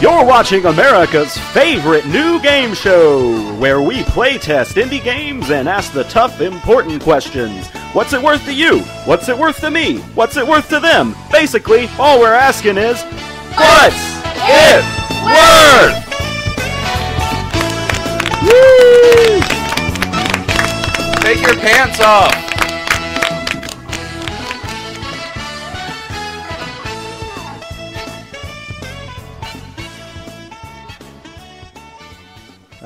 You're watching America's favorite new game show, where we playtest indie games and ask the tough, important questions. What's it worth to you? What's it worth to me? What's it worth to them? Basically, all we're asking is, what's it worth? Woo! Take your pants off!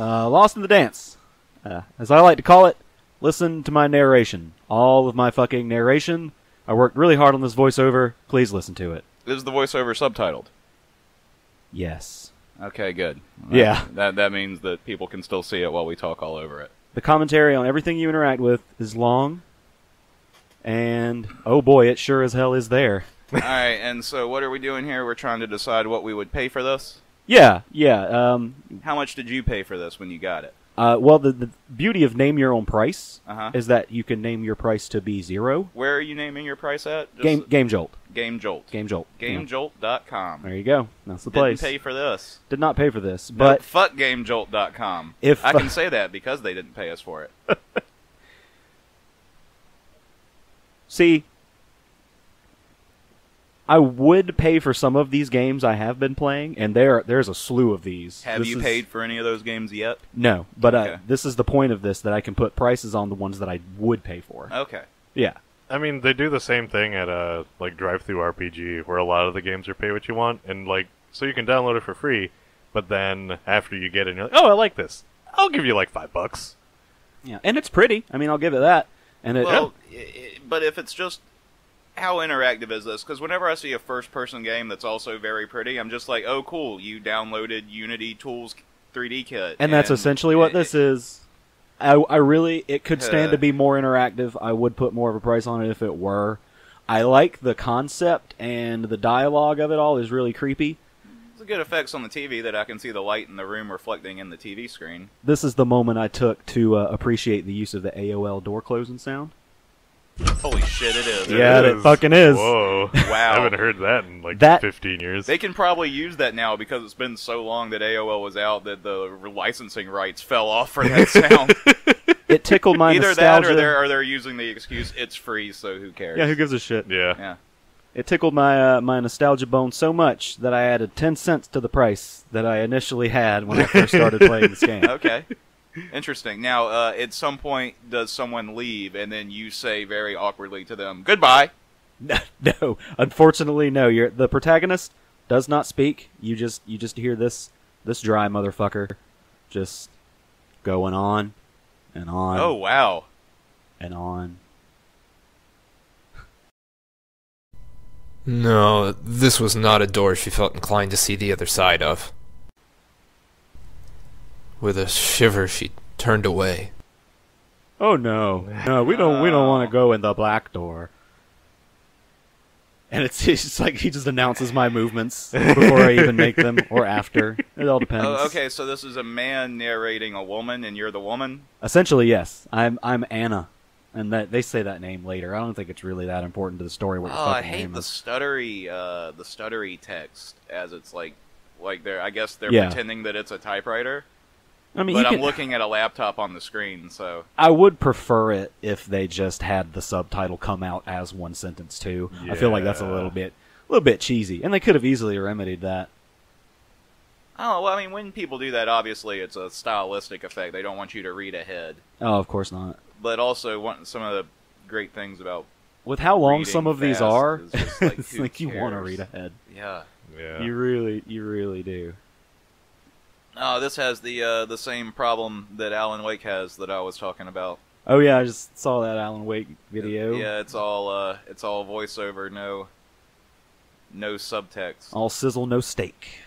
Lost in the Dance, as I like to call it. Listen to my narration. All of my fucking narration. I worked really hard on this voiceover. Please listen to it. Is the voiceover subtitled? Yes. Okay, good. Yeah. That means that people can still see it while we talk all over it. The commentary on everything you interact with is long, and oh boy, it sure as hell is there. All right, and so what are we doing here? We're trying to decide what we would pay for this? Yeah. How much did you pay for this when you got it? Well, the beauty of name your own price is that you can name your price to be zero. Where are you naming your price at? GameJolt. GameJolt. GameJolt. GameJolt.com. There you go. That's the place. Didn't pay for this. Did not pay for this. But no, fuck GameJolt.com. If I can say that because they didn't pay us for it. See, I would pay for some of these games I have been playing, and there's a slew of these. Have you paid for any of those games yet? No, but okay. This is the point of this, that I can put prices on the ones that I would pay for. Okay. Yeah. I mean, they do the same thing at like Drive-Thru RPG, where a lot of the games are pay what you want, and like so you can download it for free, but then after you get it, you're like, oh, I like this. I'll give you like $5. Yeah, and it's pretty. I mean, I'll give it that. And it, well, but if it's just... How interactive is this? Because whenever I see a first-person game that's also very pretty, I'm just like, oh, cool, you downloaded Unity Tools 3D Kit. And that's essentially what this is. I really, it could stand to be more interactive. I would put more of a price on it if it were. I like the concept, and the dialogue of it all is really creepy. There's good effects on the TV that I can see the light in the room reflecting in the TV screen. This is the moment I took to appreciate the use of the AOL door closing sound. Holy shit, it is. Yeah, it fucking is. Whoa. Wow. I haven't heard that in like 15 years. They can probably use that now because it's been so long that AOL was out that the licensing rights fell off for that sound. It tickled my nostalgia. Either that or they're using the excuse, it's free, so who cares? Yeah, who gives a shit? Yeah. It tickled my nostalgia bone so much that I added 10 cents to the price that I initially had when I first started playing this game. Okay. Interesting. Now, at some point, does someone leave, and then you say very awkwardly to them, goodbye? No. Unfortunately, no. The protagonist does not speak. You just hear this dry motherfucker just going on and on. Oh, wow. And on. No, this was not a door she felt inclined to see the other side of. With a shiver, she turned away. Oh no! No, we don't want to go in the black door. And it's just like he just announces my movements before I even make them or after. It all depends. Oh, okay, so this is a man narrating a woman, and you're the woman. Essentially, yes. I'm Anna, and they say that name later. I don't think it's really that important to the story. What your fucking name is. the stuttery text as it's like they're. I guess they're pretending that it's a typewriter. I mean, but I'm looking at a laptop on the screen, so... I would prefer it if they just had the subtitle come out as one sentence, too. Yeah. I feel like that's a little bit cheesy, and they could have easily remedied that. Oh, well, I mean, when people do that, obviously it's a stylistic effect. They don't want you to read ahead. Oh, of course not. But also, some of the great things about... With how long some of these are, just, like, it's like you want to read ahead. Yeah. You really do. Oh, this has the same problem that Alan Wake has that I was talking about. Oh yeah, I just saw that Alan Wake video. Yeah, it's all voiceover, no subtext. All sizzle, no steak.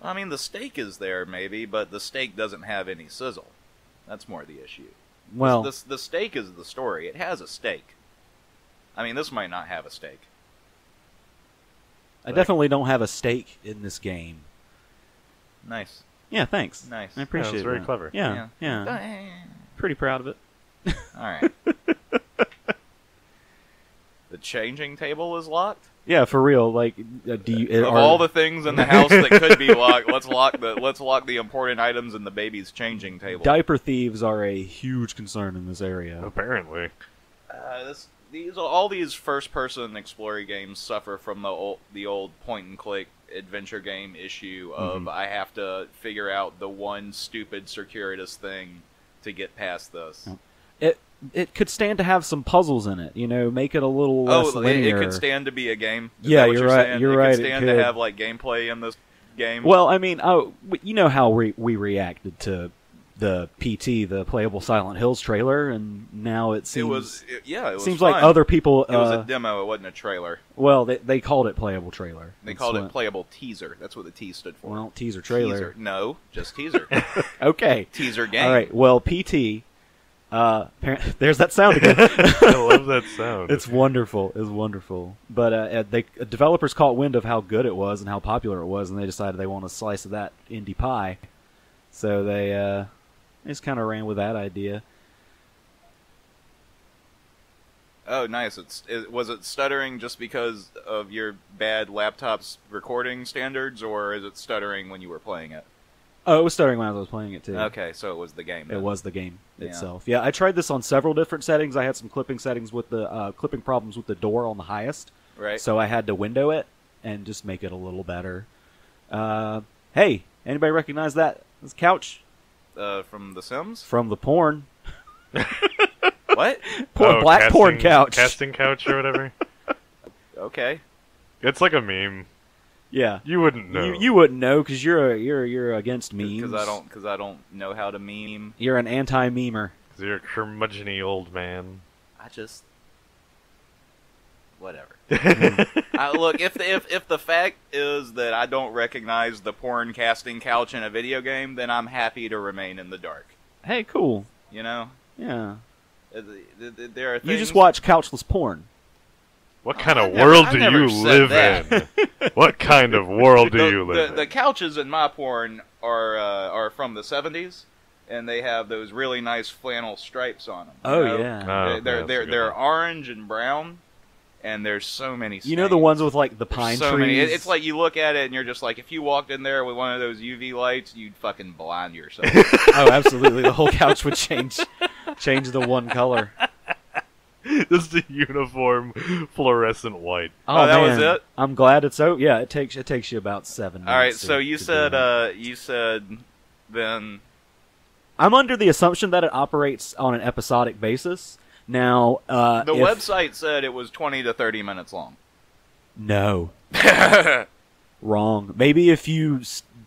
I mean, the steak is there maybe, but the steak doesn't have any sizzle. That's more the issue. Well, the steak is the story. It has a steak. I mean, this might not have a steak. I definitely don't have a steak in this game. Nice. Yeah, thanks. Nice. I appreciate it. That was very clever. Yeah. Pretty proud of it. All right. The changing table is locked? Yeah, for real. Like, do you, of all the things in the house that could be locked, let's lock the important items in the baby's changing table. Diaper thieves are a huge concern in this area. Apparently, all these first-person explorer games suffer from the old point-and-click adventure game issue of I have to figure out the one stupid circuitous thing to get past this. It could stand to have some puzzles in it, you know, make it a little less linear. It could stand to be a game. Is yeah, you're right. Saying? You're it right. Could stand it could. To have like gameplay in this game. Well, I mean, you know how we reacted to the PT, the playable Silent Hills trailer, and now it seems like other people. It was a demo. It wasn't a trailer. Well, they called it playable trailer. They called it playable teaser. That's what the T stood for. Well, teaser trailer. Teaser. No, just teaser. Okay. Teaser game. All right. Well, PT. There's that sound again. I love that sound. It's wonderful. It's wonderful. But developers caught wind of how good it was and how popular it was, and they decided they want a slice of that indie pie. So they just kind of ran with that idea. Oh, nice. Was it stuttering just because of your bad laptop's recording standards, or is it stuttering when you were playing it? Oh, it was stuttering when I was playing it, too. Okay, so it was the game. Then. It was the game itself. Yeah, I tried this on several different settings. I had some clipping settings with the clipping problems with the door on the highest. Right. So I had to window it and just make it a little better. Hey, anybody recognize that? This couch? From The Sims? From the porn. What? Porn couch. Casting couch or whatever? Okay. It's like a meme. Yeah, you wouldn't know. You wouldn't know because you're against memes. Because I don't know how to meme. You're an anti-memer. Because you're a curmudgeony old man. Whatever. Look, if the fact is that I don't recognize the porn casting couch in a video game, then I'm happy to remain in the dark. Hey, cool. You know. Yeah. There are things... You just watch couchless porn. What kind of world do you live in? What kind of world do you live in? The couches in my porn are from the 70s, and they have those really nice flannel stripes on them. Oh, yeah. They're orange and brown, and there's so many stains. You know the ones with, like, the pine trees? It's like you look at it, and you're just like, if you walked in there with one of those UV lights, you'd fucking blind yourself. Oh, absolutely. The whole couch would change the one color. Just a uniform fluorescent white. Oh, that man. Was it? I'm glad it's out. Yeah, it takes you about 7 minutes. All right, so you said then I'm under the assumption that it operates on an episodic basis. Now, the website said it was 20 to 30 minutes long. No. Wrong. Maybe if you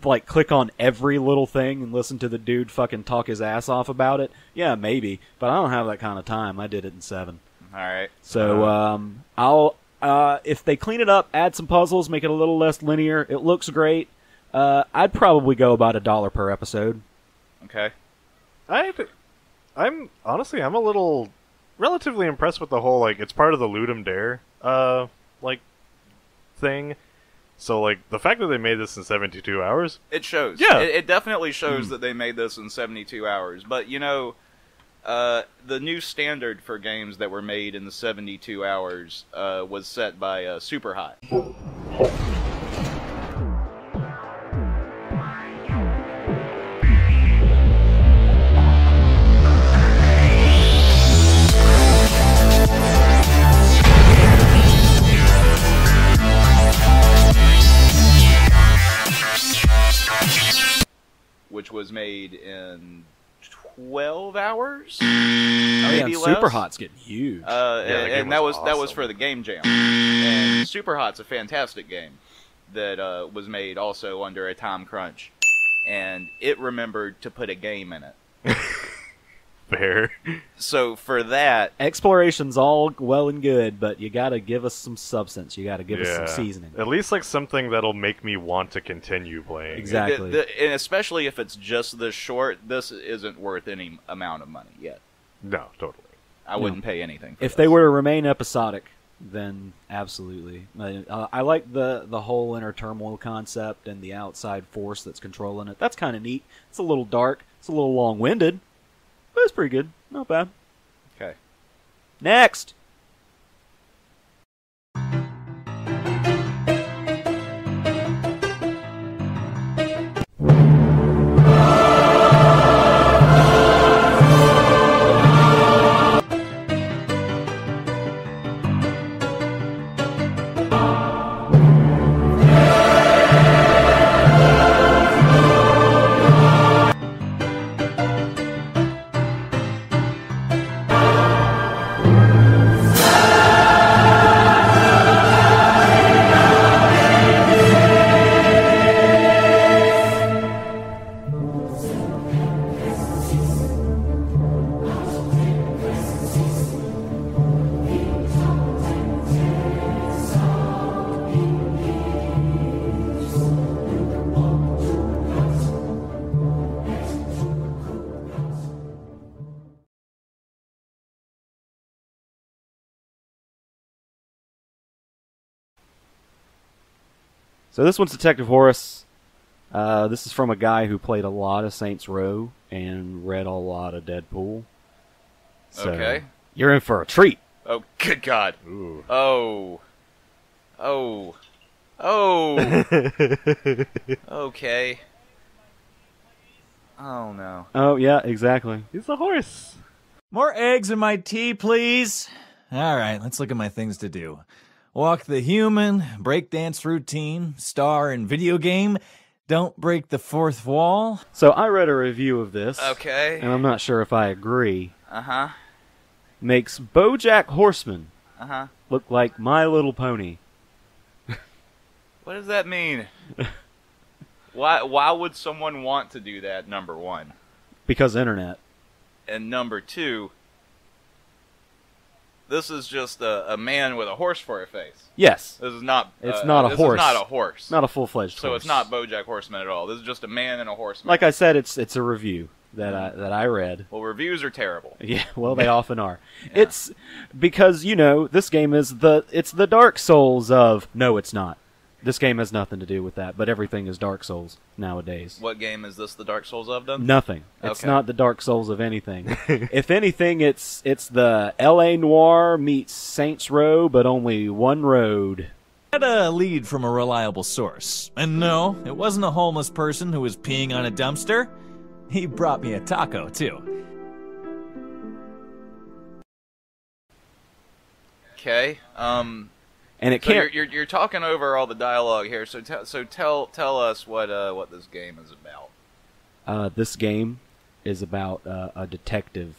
like click on every little thing and listen to the dude fucking talk his ass off about it. Yeah, maybe, but I don't have that kind of time. I did it in 7. All right. So I'll if they clean it up, add some puzzles, make it a little less linear. It looks great. I'd probably go about $1 per episode. Okay. I'm honestly a little relatively impressed with the whole like it's part of the ludum dare like thing. So, like, the fact that they made this in 72 hours... It shows. Yeah. It definitely shows that they made this in 72 hours. But, you know, the new standard for games that were made in the 72 hours was set by Superhot. Which was made in 12 hours. Oh, yeah, Superhot's getting huge. And that was awesome. That was for the Game Jam. And Superhot's a fantastic game that was made also under a time crunch, and it remembered to put a game in it. Fair. So for that, exploration's all well and good, but you gotta give us some substance. You gotta give us some seasoning. At least like something that'll make me want to continue playing. Exactly. And especially if it's just this short, this isn't worth any amount of money yet. No, totally. I wouldn't pay anything. If they were to remain episodic, then absolutely. I like the whole inner turmoil concept and the outside force that's controlling it. That's kind of neat. It's a little dark. It's a little long-winded. But it's pretty good. Not bad. Okay. Next! So this one's Detective Horis. This is from a guy who played a lot of Saints Row and read a lot of Deadpool. So okay. You're in for a treat. Oh, good God. Ooh. Oh. Oh. Oh. Okay. Oh, no. Oh, yeah, exactly. It's a horse. More eggs in my tea, please. All right, let's look at my things to do. Walk the human, breakdance routine, star in video game, don't break the fourth wall. So I read a review of this. Okay. And I'm not sure if I agree. Uh-huh. Makes BoJack Horseman look like My Little Pony. What does that mean? Why would someone want to do that, number one? Because internet. And number two, this is just a man with a horse for a face. Yes. This is not, it's not a horse. This is not a horse. Not a full-fledged horse. So it's not BoJack Horseman at all. This is just a man and a horseman. Like I said, it's a review that I read. Well, reviews are terrible. Yeah, well, they often are. Yeah. It's because, you know, this game is the Dark Souls of... No, it's not. This game has nothing to do with that, but everything is Dark Souls nowadays. What game is this the Dark Souls of, then? Nothing. It's not the Dark Souls of anything. If anything, it's the LA Noir meets Saints Row, but only one road. I had a lead from a reliable source. And no, it wasn't a homeless person who was peeing on a dumpster. He brought me a taco, too. Okay, And it can't. So you're talking over all the dialogue here, so tell us what this game is about. This game is about a detective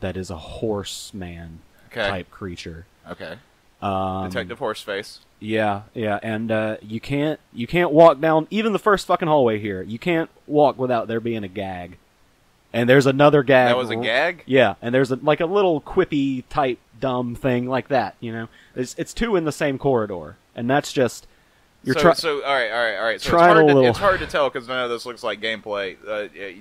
that is a horseman type creature. Okay. Detective Horseface. Yeah, yeah, and you can't walk down even the first fucking hallway here. You can't walk without there being a gag. And there's another gag. That was a gag? Yeah, and there's like a little quippy type dumb thing like that, you know. It's two in the same corridor, and that's just you're trying. So all right. So it's hard to tell because none of this looks like gameplay.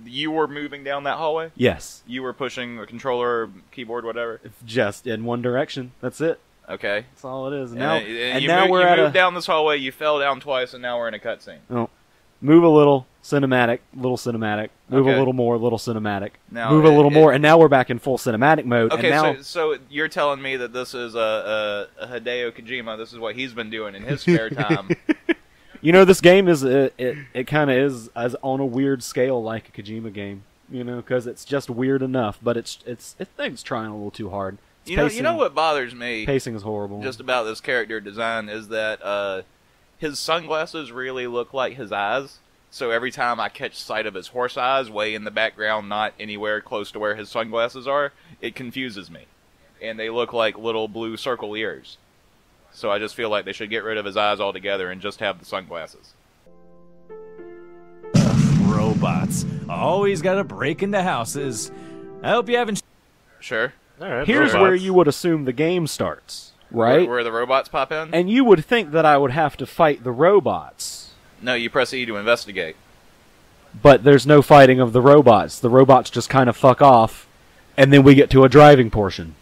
You were moving down that hallway. Yes. You were pushing a controller, keyboard, whatever. Just in one direction. That's it. Okay. That's all it is. And now, you moved down this hallway. You fell down twice, and now we're in a cutscene. Oh. Move a little, cinematic, little cinematic. Move a little more, little cinematic. Now, move a little more, and now we're back in full cinematic mode. Okay, and now, so you're telling me that this is a Hideo Kojima. This is what he's been doing in his spare time. You know, this game is it kind of is as on a weird scale like a Kojima game. You know, because it's just weird enough, but it's things trying a little too hard. It's you know what bothers me. Pacing is horrible. Just about this character design is that. His sunglasses really look like his eyes, so every time I catch sight of his horse eyes way in the background, not anywhere close to where his sunglasses are, it confuses me. And they look like little blue circle ears. So I just feel like they should get rid of his eyes altogether and just have the sunglasses. Ugh, robots. Always gotta break into houses. I hope you haven't... Sure. All right, here's robots. Where you would assume the game starts. Right? Where the robots pop in? And you would think that I would have to fight the robots. No, you press E to investigate. But there's no fighting of the robots. The robots just kind of fuck off, and then we get to a driving portion.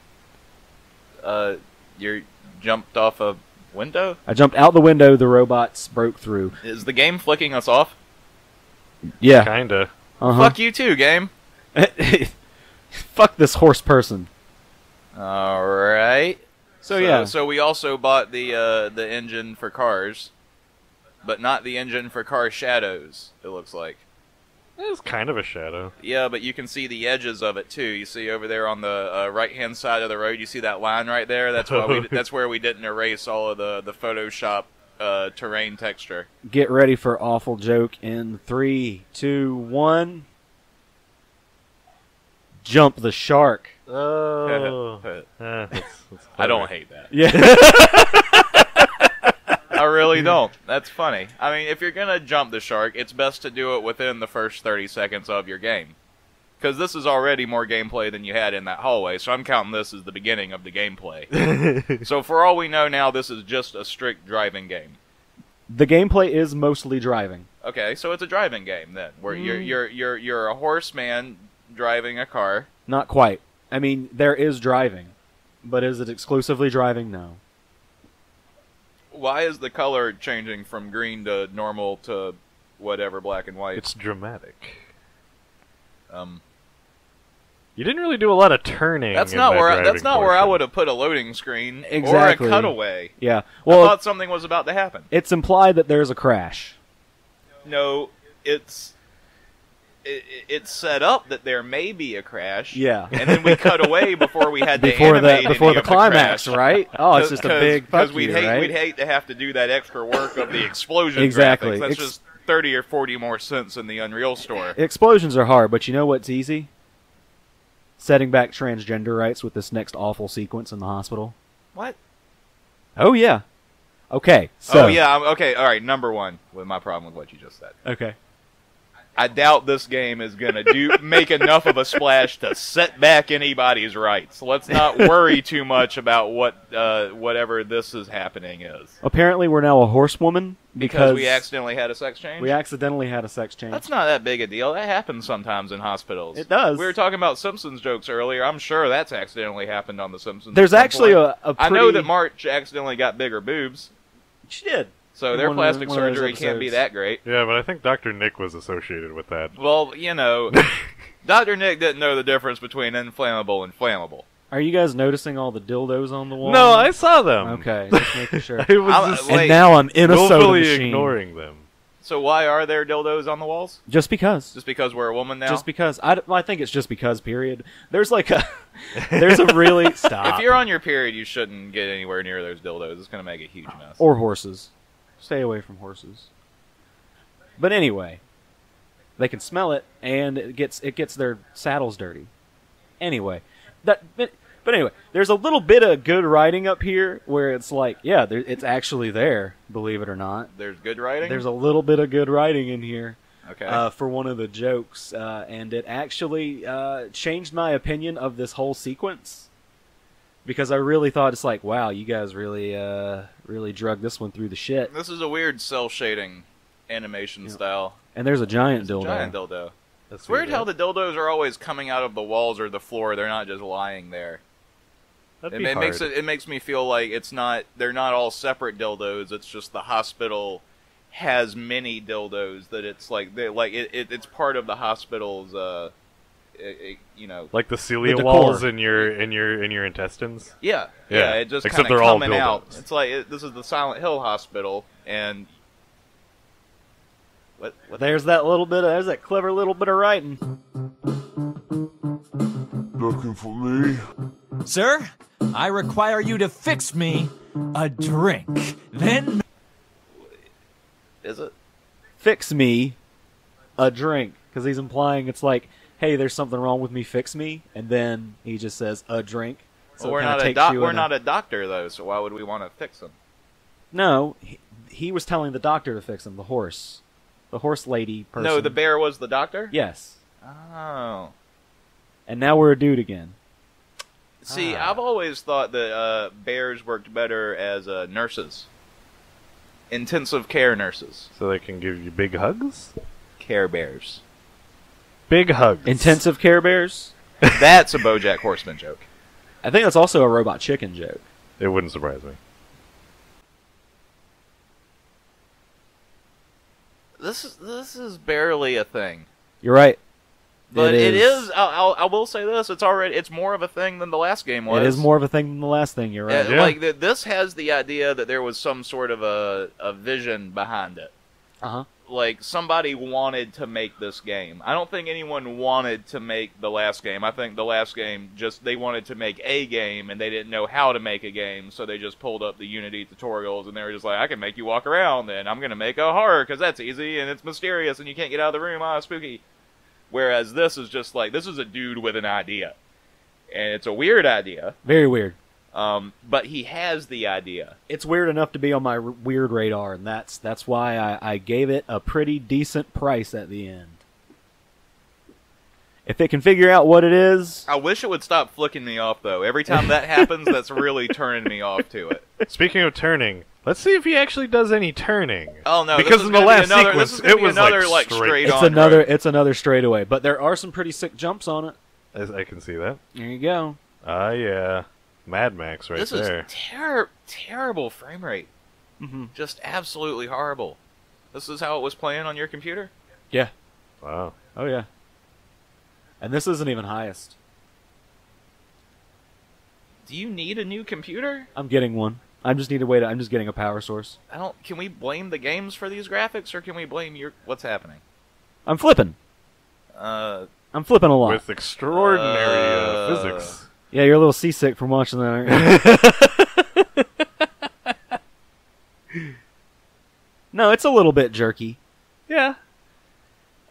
You jumped off a window? I jumped out the window, the robots broke through. Is the game flicking us off? Yeah. Kinda. Fuck you too, game. Fuck this horse person. Alright. So yeah, so we also bought the engine for cars, but not the engine for car shadows. It looks like it's kind of a shadow. Yeah, but you can see the edges of it too. You see over there on the right hand side of the road, you see that line right there. That's why that's where we didn't erase all of the Photoshop terrain texture. Get ready for awful joke in 3, 2, 1. Jump the shark. Oh. That's I don't hate that. Yeah. I really don't. That's funny. I mean, if you're going to jump the shark, it's best to do it within the first 30 seconds of your game. Because this is already more gameplay than you had in that hallway, so I'm counting this as the beginning of the gameplay. So for all we know now, this is just a strict driving game. The gameplay is mostly driving. Okay, so it's a driving game then, where you're a horseman driving a car. Not quite. I mean, there is driving, but is it exclusively driving? No. why is the color changing from green to normal to whatever, black and white? It's dramatic. You didn't really do a lot of turning. That's not where I would have put a loading screen exactly. Or a cutaway. Yeah. Well, I thought something was about to happen. It's implied that there's a crash. No, it's set up that there may be a crash. Yeah. And then we cut away before we had before the climax, right? Oh, it's just a big fuck you, right? Because we'd hate to have to do that extra work of the explosion. Exactly. Graphics. That's just 30 or 40 more cents in the Unreal Store. Explosions are hard, but you know what's easy? Setting back transgender rights with this next awful sequence in the hospital. What? Oh, yeah. Okay, so... Oh, yeah, okay, all right, number one with my problem with what you just said. Okay. I doubt this game is going to make enough of a splash to set back anybody's rights. Let's not worry too much about what whatever this is happening is. Apparently we're now a horsewoman. Because we accidentally had a sex change? We accidentally had a sex change. That's not that big a deal. That happens sometimes in hospitals. It does. We were talking about Simpsons jokes earlier. I'm sure that's accidentally happened on The Simpsons. There's actually a pretty... I know that Marge accidentally got bigger boobs. She did. So their plastic surgery can't be that great. Yeah, but I think Dr. Nick was associated with that. Well, you know, Dr. Nick didn't know the difference between inflammable and flammable. Are you guys noticing all the dildos on the wall? No, I saw them. Okay, just making sure. And now I'm in a soda machine. Ignoring them. So why are there dildos on the walls? Just because. Just because we're a woman now? Just because. I think it's just because, period. There's like a... There's a really... Stop. If you're on your period, you shouldn't get anywhere near those dildos. It's going to make a huge mess. Or horses. Stay away from horses. But anyway, they can smell it, and it gets their saddles dirty. Anyway... But anyway, there's a little bit of good writing up here where it's like, yeah, it's actually there, believe it or not. There's good writing? There's a little bit of good writing in here for one of the jokes, and it actually changed my opinion of this whole sequence because I really thought it's like, wow, you guys really, really drug this one through the shit. This is a weird cell shading animation style. And there's a giant dildo. Giant dildo. It's weird how the dildos are always coming out of the walls or the floor. They're not just lying there. It makes me feel like they're not all separate dildos. It's just the hospital has many dildos that it's like it's part of the hospital's you know, like the cilia walls in your intestines. Yeah, yeah. It just kind of coming out. It's like this is the Silent Hill hospital and. What? There's that clever little bit of writing. Looking for me? Sir, I require you to fix me a drink. Then... Is it? Fix me a drink. Because he's implying it's like, hey, there's something wrong with me, fix me. And then he just says, a drink. So well, we're not a doctor, though, so why would we want to fix him? No, he was telling the doctor to fix him, the horse. The horse lady person. No, the bear was the doctor? Yes. Oh. And now we're a dude again. See, I've always thought that bears worked better as nurses. Intensive care nurses. So they can give you big hugs? Care Bears. Big hugs. Intensive Care Bears? That's a BoJack Horseman joke. I think that's also a Robot Chicken joke. It wouldn't surprise me. This is barely a thing. You're right, but it is. I will say this: it's more of a thing than the last game was. It is more of a thing than the last thing. You're right. Yeah. Like this has the idea that there was some sort of a vision behind it. Uh huh. Like somebody wanted to make this game. I don't think anyone wanted to make the last game. I think the last game they wanted to make a game and they didn't know how to make a game, so they just pulled up the Unity tutorials and they were just like, I can make you walk around and I'm gonna make a horror because that's easy and it's mysterious and you can't get out of the room, ah, spooky. Whereas this is just like this is a dude with an idea, and it's a weird idea, very weird. But he has the idea. It's weird enough to be on my weird radar, and that's why I gave it a pretty decent price at the end. If it can figure out what it is... I wish it would stop flicking me off, though. Every time that happens, that's really turning me off to it. Speaking of turning, let's see if he actually does any turning. Oh, no. Because in the last sequence, it was like straight on. It's another straightaway, but there are some pretty sick jumps on it. I can see that. There you go. Ah, yeah. Mad Max right there. This is terrible frame rate. Mm-hmm. Just absolutely horrible. This is how it was playing on your computer? Yeah. Wow. Oh, yeah. And this isn't even highest. Do you need a new computer? I'm getting one. I just need a way to... I'm just getting a power source. I don't... Can we blame the games for these graphics, or can we blame your... What's happening? I'm flipping. I'm flipping a lot. With extraordinary physics. Yeah, you're a little seasick from watching that. No, it's a little bit jerky. Yeah.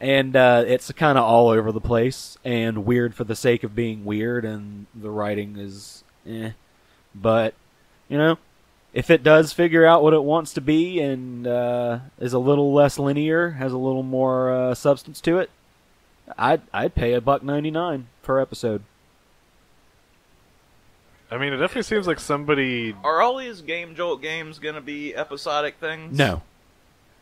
And it's kind of all over the place, and weird for the sake of being weird, and the writing is eh. But, you know, if it does figure out what it wants to be and is a little less linear, has a little more substance to it, I'd pay $1.99 per episode. I mean, it definitely seems like somebody... Are all these GameJolt games going to be episodic things? No.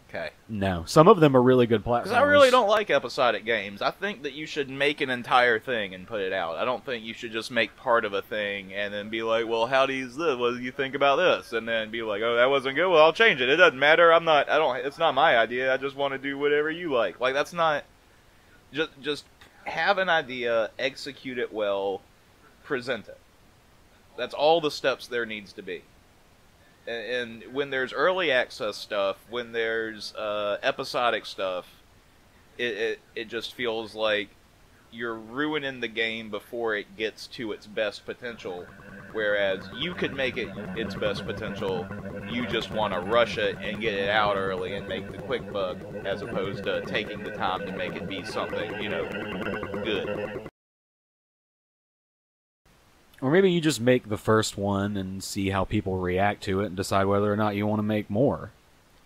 Okay. No. Some of them are really good platformers. Because I really don't like episodic games. I think that you should make an entire thing and put it out. I don't think you should just make part of a thing and then be like, well, how do you use this? What do you think about this? And then be like, oh, that wasn't good. Well, I'll change it. It doesn't matter. I'm not... I don't... It's not my idea. I just want to do whatever you like. Like, that's not... Just have an idea, execute it well, present it. That's all the steps there needs to be. And when there's early access stuff, when there's episodic stuff, it just feels like you're ruining the game before it gets to its best potential, whereas you could make it its best potential. You just want to rush it and get it out early and make the quick buck, as opposed to taking the time to make it be something, you know, good. Or maybe you just make the first one and see how people react to it and decide whether or not you want to make more.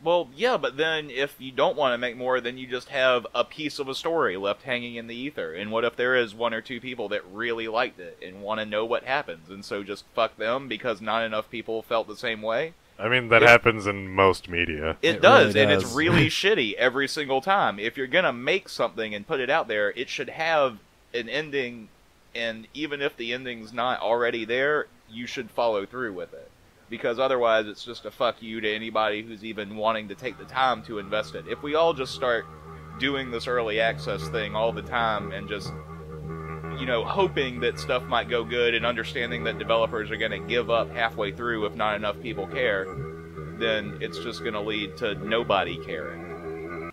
Well, yeah, but then if you don't want to make more, then you just have a piece of a story left hanging in the ether. And what if there is one or two people that really liked it and want to know what happens, and so just fuck them because not enough people felt the same way? I mean, that happens in most media. It does, really does, and it's really shitty every single time. If you're going to make something and put it out there, it should have an ending, and even if the ending's not already there, you should follow through with it. Because otherwise, it's just a fuck you to anybody who's even wanting to take the time to invest it. If we all just start doing this early access thing all the time and just, you know, hoping that stuff might go good and understanding that developers are going to give up halfway through if not enough people care, then it's just going to lead to nobody caring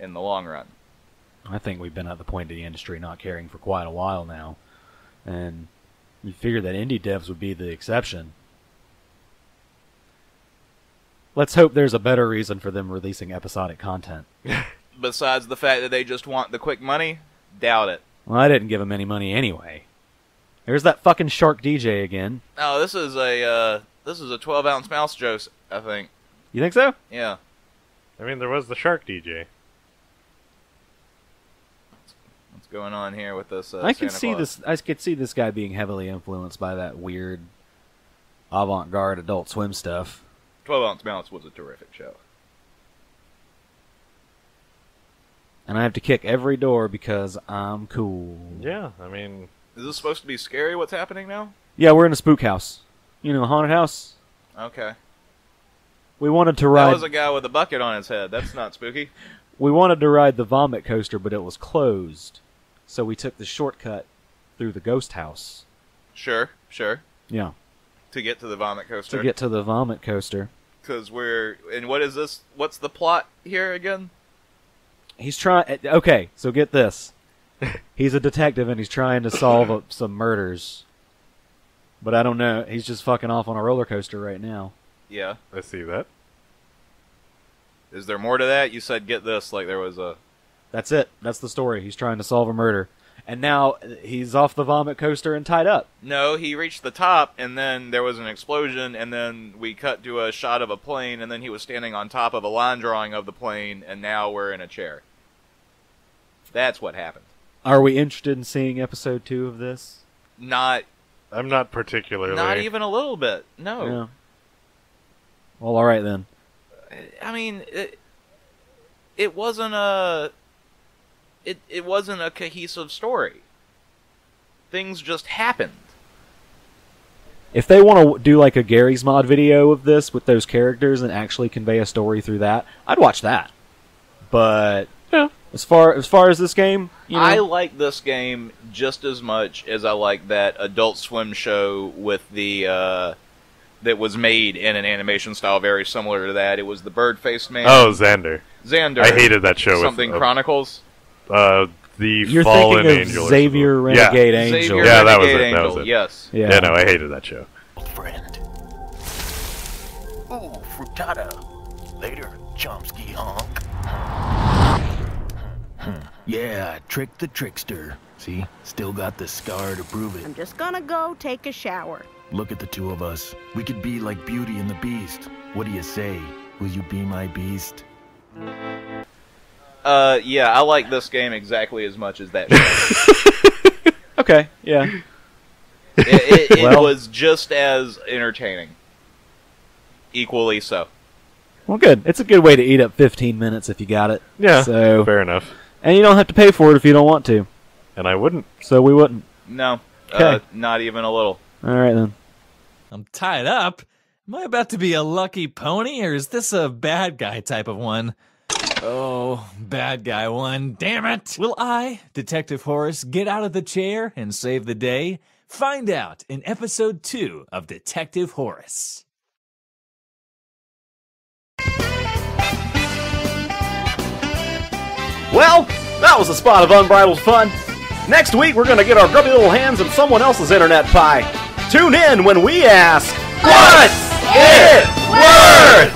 in the long run. I think we've been at the point of the industry not caring for quite a while now. And you figure that indie devs would be the exception. Let's hope there's a better reason for them releasing episodic content. Besides the fact that they just want the quick money? Doubt it. Well, I didn't give them any money anyway. There's that fucking shark DJ again. Oh, this is a 12-ounce mouse joke, I think. You think so? Yeah. I mean, there was the shark DJ. What's going on here with this? I could see this. I could see this guy being heavily influenced by that weird avant-garde Adult Swim stuff. 12-Ounce Mouse was a terrific show. And I have to kick every door because I'm cool. Yeah, I mean... Is this supposed to be scary, what's happening now? Yeah, we're in a spook house. You know, a haunted house. Okay. We wanted to ride... That was a guy with a bucket on his head. That's not spooky. We wanted to ride the vomit coaster, but it was closed. So we took the shortcut through the ghost house. Sure, sure. Yeah. To get to the vomit coaster. To get to the vomit coaster. Because we're... And what is this? What's the plot here again? He's trying... Okay, so get this. He's a detective and he's trying to solve some murders. But I don't know. He's just fucking off on a roller coaster right now. Yeah. I see that. Is there more to that? You said get this like there was a... That's it. That's the story. He's trying to solve a murder. And now he's off the vomit coaster and tied up. No, he reached the top, and then there was an explosion, and then we cut to a shot of a plane, and then he was standing on top of a line drawing of the plane, and now we're in a chair. That's what happened. Are we interested in seeing episode 2 of this? Not... I'm not particularly. Not even a little bit, no. Yeah. Well, alright then. I mean, it wasn't a... It wasn't a cohesive story. Things just happened. If they want to do like a Gary's Mod video of this with those characters and actually convey a story through that, I'd watch that. But yeah, as far as this game, you know, I like this game just as much as I like that Adult Swim show with the that was made in an animation style very similar to that. It was the bird-faced man. Oh, Xander. Xander. I hated that show. Something with, Chronicles. The You're Fallen thinking of Angel. Xavier Renegade yeah. Angel. Xavier yeah, that Renegade was it. Angel. That was it. Yes. Yeah. Yeah, no, I hated that show. Friend. Ooh, frittata. Later, Chomsky honk. Yeah, I tricked the trickster. See, still got the scar to prove it. I'm just gonna go take a shower. Look at the two of us. We could be like Beauty and the Beast. What do you say? Will you be my beast? Yeah, I like this game exactly as much as that show. Okay, yeah. It well, was just as entertaining. Equally so. Well, good. It's a good way to eat up 15 minutes if you got it. Yeah, so, fair enough. And you don't have to pay for it if you don't want to. And I wouldn't. So we wouldn't. No, not even a little. All right, then. I'm tied up. Am I about to be a lucky pony, or is this a bad guy type of one? Oh, bad guy one. Damn it! Will I, Detective Horis, get out of the chair and save the day? Find out in Episode 2 of Detective Horis. Well, that was a spot of unbridled fun. Next week, we're going to get our grubby little hands in someone else's internet pie. Tune in when we ask, what's it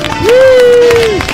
worth? Woo!